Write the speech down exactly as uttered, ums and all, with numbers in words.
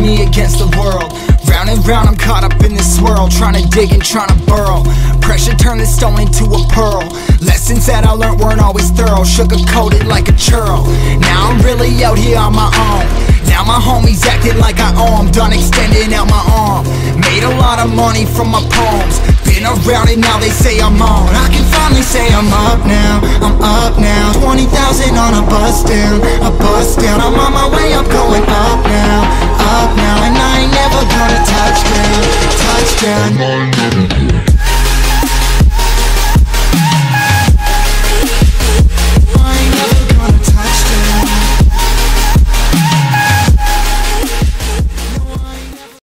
me against the world. Round and round, I'm caught up in this swirl, trying to dig and trying to burrow. Pressure turned this stone into a pearl. Lessons that I learned weren't always thorough, sugar-coated like a churl. Now I'm really out here on my own. Now my homies acting like I owe 'em, done extending out my arm. Made a lot of money from my poems, been around and now they say I'm on. I can finally say I'm up now, I'm up now. Twenty thousand on a bus down, a bus down. I'm on my way, I'm going up now, up now. And I ain't never gonna touch down, touch down.